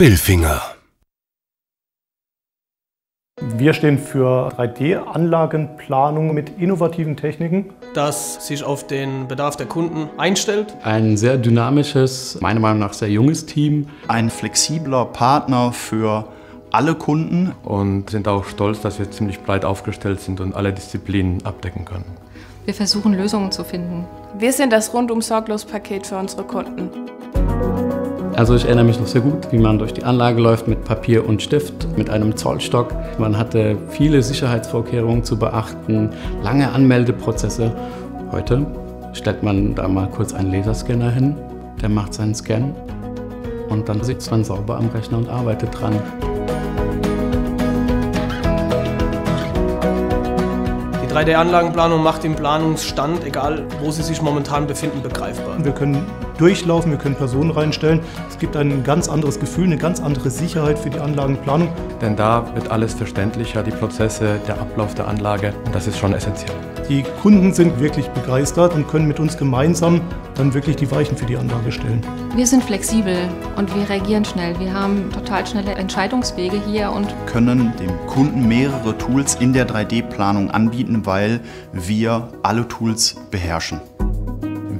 Bilfinger. Wir stehen für 3D-Anlagenplanung mit innovativen Techniken, das sich auf den Bedarf der Kunden einstellt. Ein sehr dynamisches, meiner Meinung nach sehr junges Team. Ein flexibler Partner für alle Kunden. Und sind auch stolz, dass wir ziemlich breit aufgestellt sind und alle Disziplinen abdecken können. Wir versuchen, Lösungen zu finden. Wir sind das Rundum-Sorglos-Paket für unsere Kunden. Also ich erinnere mich noch sehr gut, wie man durch die Anlage läuft mit Papier und Stift, mit einem Zollstock. Man hatte viele Sicherheitsvorkehrungen zu beachten, lange Anmeldeprozesse. Heute stellt man da mal kurz einen Laserscanner hin, der macht seinen Scan und dann sitzt man sauber am Rechner und arbeitet dran. Die 3D-Anlagenplanung macht den Planungsstand, egal wo sie sich momentan befinden, begreifbar. Wir können durchlaufen, wir können Personen reinstellen. Es gibt ein ganz anderes Gefühl, eine ganz andere Sicherheit für die Anlagenplanung. Denn da wird alles verständlicher, die Prozesse, der Ablauf der Anlage, und das ist schon essentiell. Die Kunden sind wirklich begeistert und können mit uns gemeinsam dann wirklich die Weichen für die Anlage stellen. Wir sind flexibel und wir reagieren schnell. Wir haben total schnelle Entscheidungswege hier und können dem Kunden mehrere Tools in der 3D-Planung anbieten, weil wir alle Tools beherrschen.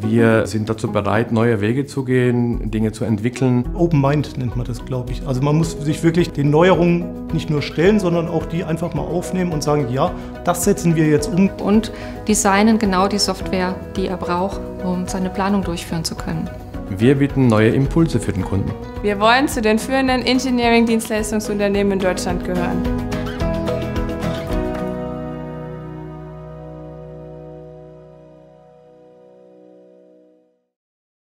Wir sind dazu bereit, neue Wege zu gehen, Dinge zu entwickeln. Open Mind nennt man das, glaube ich. Also man muss sich wirklich den Neuerungen nicht nur stellen, sondern auch die einfach mal aufnehmen und sagen, ja, das setzen wir jetzt um. Und designen genau die Software, die er braucht, um seine Planung durchführen zu können. Wir bieten neue Impulse für den Kunden. Wir wollen zu den führenden Engineering-Dienstleistungsunternehmen in Deutschland gehören.